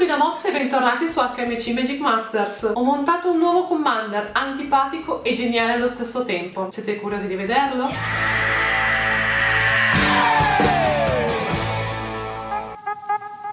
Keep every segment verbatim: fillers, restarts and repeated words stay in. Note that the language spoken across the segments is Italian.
tutti da Mox e bentornati su H M C Magic Masters. Ho montato un nuovo commander, antipatico e geniale allo stesso tempo. Siete curiosi di vederlo?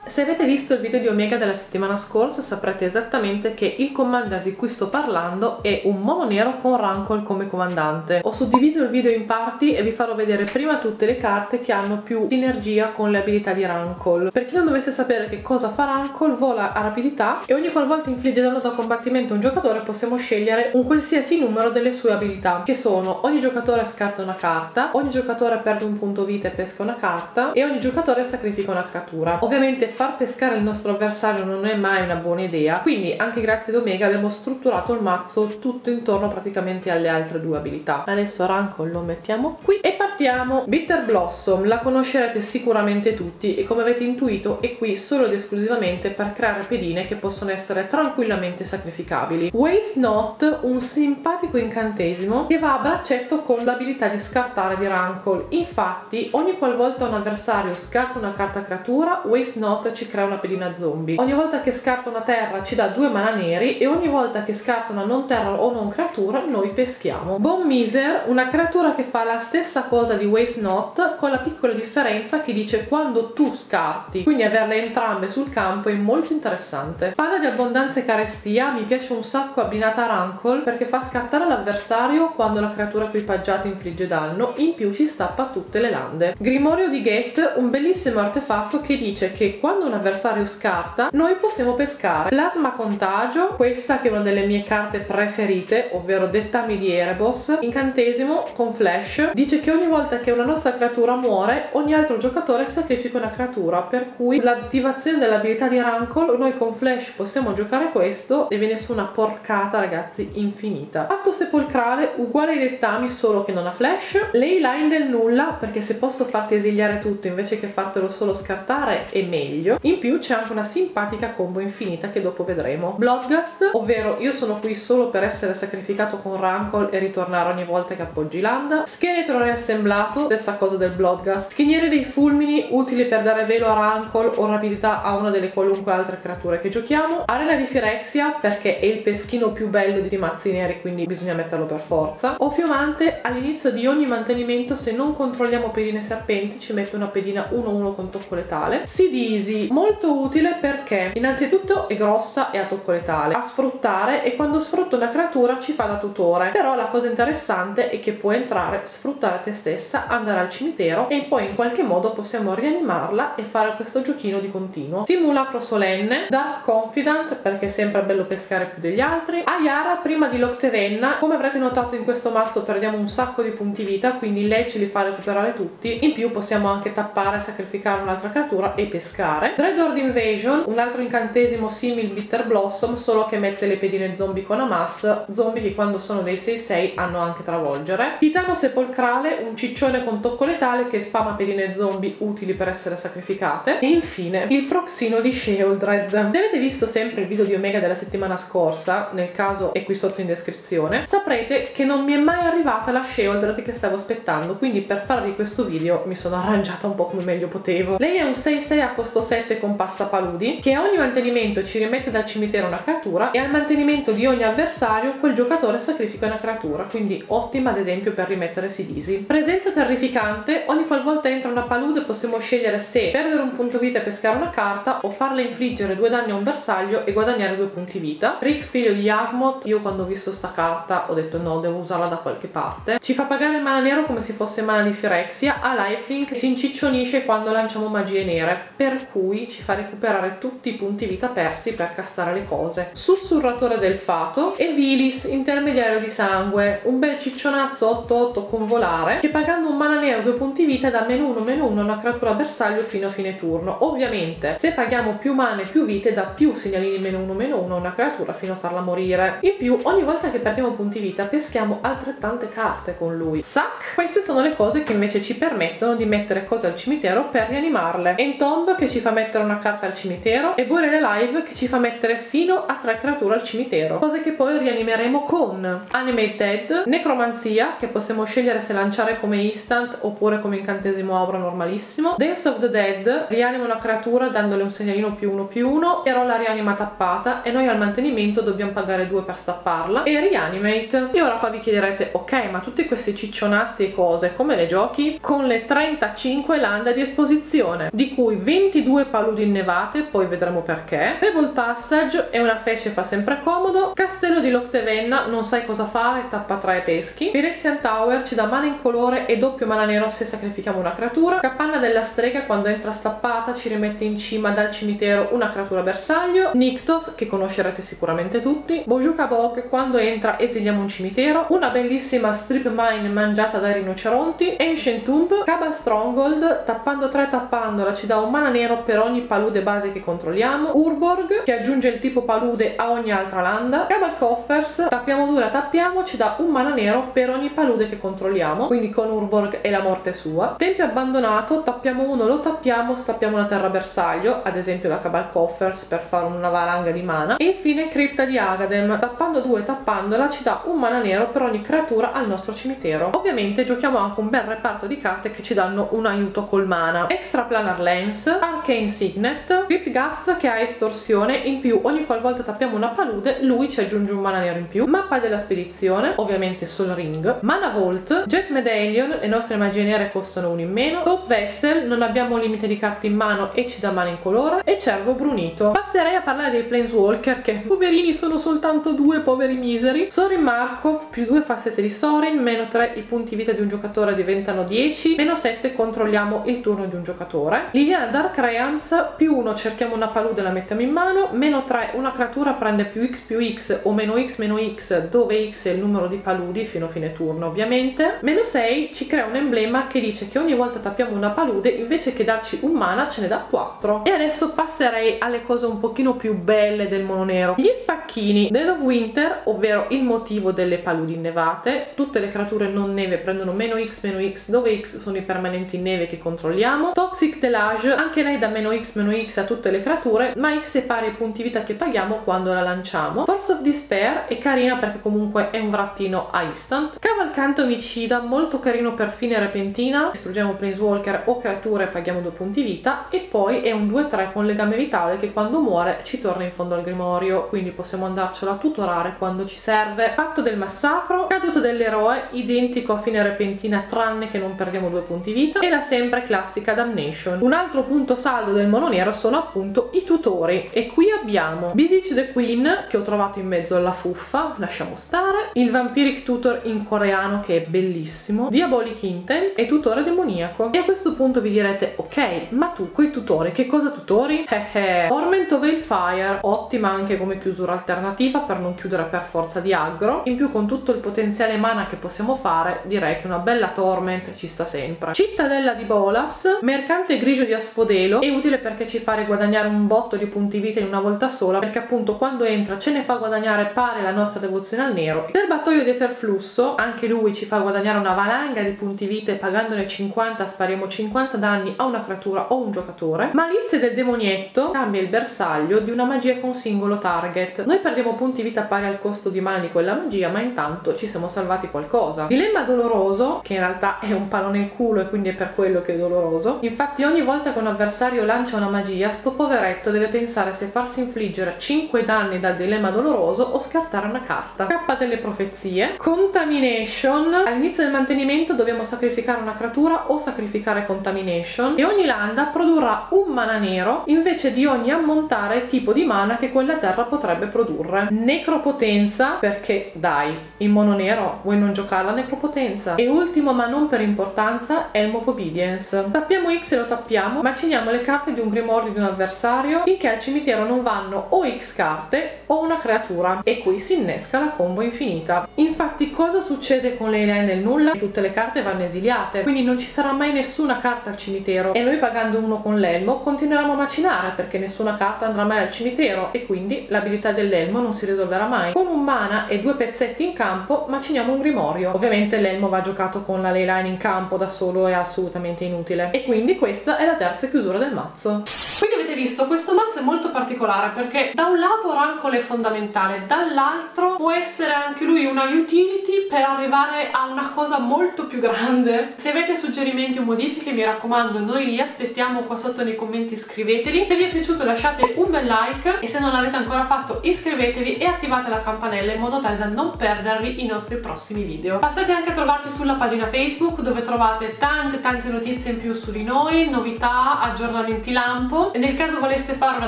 Se avete visto il video di Omega della settimana scorsa saprete esattamente che il commander di cui sto parlando è un mono nero con Rankle come comandante. Ho suddiviso il video in parti e vi farò vedere prima tutte le carte che hanno più sinergia con le abilità di Rankle. Per chi non dovesse sapere che cosa fa Rankle, vola a rapidità e ogni qualvolta infligge danno da combattimento a un giocatore possiamo scegliere un qualsiasi numero delle sue abilità, che sono: ogni giocatore scarta una carta, ogni giocatore perde un punto vita e pesca una carta e ogni giocatore sacrifica una creatura. Ovviamente fa pescare il nostro avversario non è mai una buona idea, quindi anche grazie ad Omega abbiamo strutturato il mazzo tutto intorno praticamente alle altre due abilità. Adesso Rankle lo mettiamo qui e partiamo. Bitter Blossom la conoscerete sicuramente tutti e come avete intuito è qui solo ed esclusivamente per creare pedine che possono essere tranquillamente sacrificabili. Waste Not, un simpatico incantesimo che va a braccetto con l'abilità di scartare di Rankle. Infatti ogni qualvolta un avversario scarta una carta creatura, Waste Not ci crea una pedina zombie. Ogni volta che scarta una terra ci dà due mana neri e ogni volta che scarta una non terra o non creatura noi peschiamo. Bone Miser, una creatura che fa la stessa cosa di Waste Not con la piccola differenza che dice quando tu scarti, quindi averle entrambe sul campo è molto interessante. Spada di abbondanza e carestia mi piace un sacco abbinata a Rankle perché fa scartare l'avversario quando la creatura equipaggiata infligge danno, in più ci stappa tutte le lande. Grimorio di Gate, un bellissimo artefatto che dice che quando un avversario scarta noi possiamo pescare. Plasma contagio, questa che è una delle mie carte preferite, ovvero Dettami di Erebos, incantesimo con flash, dice che ogni volta che una nostra creatura muore ogni altro giocatore sacrifica una creatura, per cui l'attivazione dell'abilità di Rankle noi con flash possiamo giocare questo e viene su una porcata ragazzi infinita. Atto sepolcrale, uguale ai dettami solo che non ha flash. Layline del nulla, perché se posso farti esiliare tutto invece che fartelo solo scartare è meglio. In più c'è anche una simpatica combo infinita che dopo vedremo. Bloodgust, ovvero io sono qui solo per essere sacrificato con Rankle e ritornare ogni volta che appoggi landa. Scheletro riassemblato, stessa cosa del Bloodgust. Schiniere dei fulmini, utili per dare velo a Rankle o rapidità a una delle qualunque altre creature che giochiamo. Arena di Firexia, perché è il peschino più bello di mazzi neri quindi bisogna metterlo per forza. O Fiumante, all'inizio di ogni mantenimento se non controlliamo pedine serpenti ci mette una pedina uno uno con tocco letale. Seed Easy, molto utile perché innanzitutto è grossa e ha tocco letale a sfruttare e quando sfrutta una creatura ci fa da tutore, però la cosa interessante è che può entrare, sfruttare te stessa, andare al cimitero e poi in qualche modo possiamo rianimarla e fare questo giochino di continuo. Simulacro solenne, Dark Confident perché è sempre bello pescare più degli altri. Ayara prima di L'Octevenna, come avrete notato in questo mazzo perdiamo un sacco di punti vita quindi lei ce li fa recuperare tutti, in più possiamo anche tappare, sacrificare un'altra creatura e pescare. Dreadhorde Invasion, un altro incantesimo simil Bitter Blossom, solo che mette le pedine zombie con Amas, zombie che quando sono dei sei sei hanno anche travolgere. Titano sepolcrale, un ciccione con tocco letale che spama pedine zombie utili per essere sacrificate. E infine il proxino di Sheoldred. Se avete visto sempre il video di Omega della settimana scorsa, nel caso è qui sotto in descrizione, saprete che non mi è mai arrivata la Sheoldred che stavo aspettando, quindi per farvi questo video mi sono arrangiata un po' come meglio potevo. Lei è un sei sei a costo sette con passapaludi, che a ogni mantenimento ci rimette dal cimitero una creatura e al mantenimento di ogni avversario quel giocatore sacrifica una creatura, quindi ottima ad esempio per rimettere Sidisi. Presenza terrificante, ogni qualvolta entra una palude possiamo scegliere se perdere un punto vita e pescare una carta o farle infliggere due danni a un bersaglio e guadagnare due punti vita. Rick figlio di Yavmot, io quando ho visto sta carta ho detto no, devo usarla da qualche parte. Ci fa pagare il mana nero come se fosse mana di Firexia, ha lifelink, si inciccionisce quando lanciamo magie nere, per cui ci fa recuperare tutti i punti vita persi per castare le cose. Sussurratore del fato e Vilis intermediario di sangue, un bel ciccionazzo otto otto con volare che pagando un mana nero due punti vita dà meno uno meno uno una creatura bersaglio fino a fine turno. Ovviamente se paghiamo più mana e più vite dà più segnalini meno uno meno uno a una creatura fino a farla morire. In più ogni volta che perdiamo punti vita peschiamo altrettante carte con lui. Sac! Queste sono le cose che invece ci permettono di mettere cose al cimitero per rianimarle. Entomb, che ci fa mettere una carta al cimitero, e Borele Live che ci fa mettere fino a tre creature al cimitero, cose che poi rianimeremo con Animate Dead, Necromancia, che possiamo scegliere se lanciare come instant oppure come incantesimo aura normalissimo, Dance of the Dead, rianima una creatura dandole un segnalino più uno più uno, però la rianima tappata e noi al mantenimento dobbiamo pagare due per stapparla, e Reanimate. E ora qua vi chiederete: ok, ma tutti questi ciccionazzi e cose come le giochi? Con le trentacinque lande di esposizione, di cui ventidue paludi innevate, poi vedremo perché, Pebble Passage è una fece, fa sempre comodo, Castello di L'Octevenna non sai cosa fare, tappa tre peschi, Firexian Tower ci dà mana in colore e doppio mana nero se sacrifichiamo una creatura, Capanna della Strega quando entra stappata ci rimette in cima dal cimitero una creatura bersaglio, Nyctos, che conoscerete sicuramente tutti, Bojuka Bog, quando entra esiliamo un cimitero, una bellissima strip mine mangiata dai rinoceronti, Ancient Tomb, Cabal Stronghold, tappando tre tappandola ci dà un mana nero per ogni palude base che controlliamo, Urborg che aggiunge il tipo palude a ogni altra landa, Cabal Coffers, tappiamo due la tappiamo, ci dà un mana nero per ogni palude che controlliamo, quindi con Urborg è la morte sua, Tempio Abbandonato, tappiamo uno, lo tappiamo, stappiamo una terra bersaglio, ad esempio la Cabal Coffers per fare una valanga di mana, e infine Cripta di Agadem, tappando due tappandola ci dà un mana nero per ogni creatura al nostro cimitero. Ovviamente giochiamo anche un bel reparto di carte che ci danno un aiuto col mana, Extraplanar Lens, Arcane Signet, Cryptgast che ha estorsione, in più ogni qualvolta tappiamo una palude lui ci aggiunge un mana nero in più, Mappa della Spedizione, ovviamente Sol Ring, Mana Vault, Jet Medallion, le nostre magie nere costano uno in meno, Top Vessel, non abbiamo limite di carte in mano e ci dà mana in colore, e Cervo Brunito. Passerei a parlare dei Planeswalker che, poverini, sono soltanto due, poveri miseri. Sorin Markov, più due facette di Sorin, meno tre i punti vita di un giocatore diventano dieci, meno sette controlliamo il turno di un giocatore. Liliana Dark Realms, più uno cerchiamo una palude e la mettiamo in mano, meno tre una creatura prende più x più x o meno x meno x, dove x è il numero di paludi fino a fine turno ovviamente, meno sei ci crea un emblema che dice che ogni volta tappiamo una palude invece che darci un mana ce ne dà quattro. E adesso passerei alle cose un pochino più belle del mono nero, gli stacchini, Dead of Winter, ovvero il motivo delle paludi innevate, tutte le creature non neve prendono meno x meno x, dove x sono i permanenti in neve che controlliamo, Toxic Delage, anche lei dà meno x meno x a tutte le creature, ma x è pari ai punti vita che paghiamo quando la lanciamo, Force of Despair è carina perché comunque è un vrattino a instant, Cavalcante Omicida, molto carino per fine repentina, distruggiamo Planeswalker o creature e paghiamo due punti vita, e poi è un due tre con legame vitale che quando muore ci torna in fondo al grimorio, quindi possiamo andarcelo a tutorare quando ci serve, Patto del Massacro, Caduta dell'Eroe, identico a fine repentina tranne che non perdiamo due punti vita, e la sempre classica Damnation. Un altro punto saldo del mono nero sono appunto i tutori, e qui abbiamo Beseech the Queen, che ho trovato in mezzo alla fuffa, lasciamo stare, il Vampiric Tutor in coreano che è bellissimo, Diabolic Intent e Tutore Demoniaco. E a questo punto vi direte: ok, ma tu coi tutori che cosa tutori? Eh eh, Ornament of Veilfire, ottima anche come chiusura alternativa per non chiudere per forza di aggro, in più con tutto il potenziale mana che possiamo fare direi che una bella Torment ci sta sempre, Cittadella di Bolas, Mercante Grigio di Asfodelo, è utile perché ci fa riguadagnare un botto di punti vita in una volta sola, perché appunto quando entra ce ne fa guadagnare pari la nostra devozione al nero, Serbatoio di Eterflusso, anche lui ci fa guadagnare una valanga di punti vita e pagandone cinquanta spariamo cinquanta danni a una creatura o un giocatore, Malizie del Demonietto, cambia il bersaglio di una magia con singolo target, noi perdiamo punti vita pari al costo di mani quella magia, ma intanto ci siamo salvati qualcosa, Dilemma Doloroso, che in realtà è un palo nel culo e quindi è per quello che è doloroso, infatti ogni volta che un avversario lancia una magia sto poveretto deve pensare se farsi infliggere cinque danni dal Dilemma Doloroso o scartare una carta, K delle Profezie, Contamination, all'inizio del mantenimento dobbiamo sacrificare una creatura o sacrificare Contamination, e ogni landa produrrà un mana nero invece di ogni ammontare tipo di mana che quella terra potrebbe produrre, Necropotenza, perché dai, in mono nero vuoi non giocare la Necropotenza, e ultimo ma non per importanza Helm of Obedience, tappiamo x e lo tappiamo, maciniamo le carte di un grimorio di un avversario finché al cimitero non vanno o x carte o una creatura, e qui si innesca la combo infinita. Infatti cosa succede con Layline del nulla? Tutte le carte vanno esiliate, quindi non ci sarà mai nessuna carta al cimitero, e noi pagando uno con l'elmo continueremo a macinare perché nessuna carta andrà mai al cimitero, e quindi l'abilità dell'elmo non si risolverà mai. Con un mana e due pezzetti in campo maciniamo un grimorio, ovviamente l'elmo va giocato con la Layline in campo, da solo è assolutamente inutile, e quindi questa è la terza chiusura del mazzo. Quindi avete visto, questo mazzo è molto particolare perché da un lato Rankle è fondamentale, dall'altro può essere anche lui una utility per arrivare a una cosa molto più grande. Se avete suggerimenti o modifiche, mi raccomando, noi li aspettiamo qua sotto nei commenti, scriveteli. Se vi è piaciuto lasciate un bel like e se non l'avete ancora fatto iscrivetevi e attivate la campanella in modo tale da non perdervi i nostri prossimi video. Passate anche a trovarci sulla pagina Facebook dove trovate tante tante notizie in più su di noi, novità, aggiornamenti lampo, e nel caso voleste fare una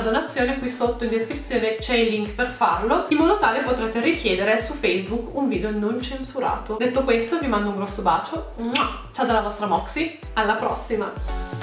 donazione qui sotto in descrizione c'è il link per farlo, in modo tale potrete richiedere su Facebook un video non censurato. Detto questo vi mando un grosso bacio, ciao dalla vostra Moxy, alla prossima!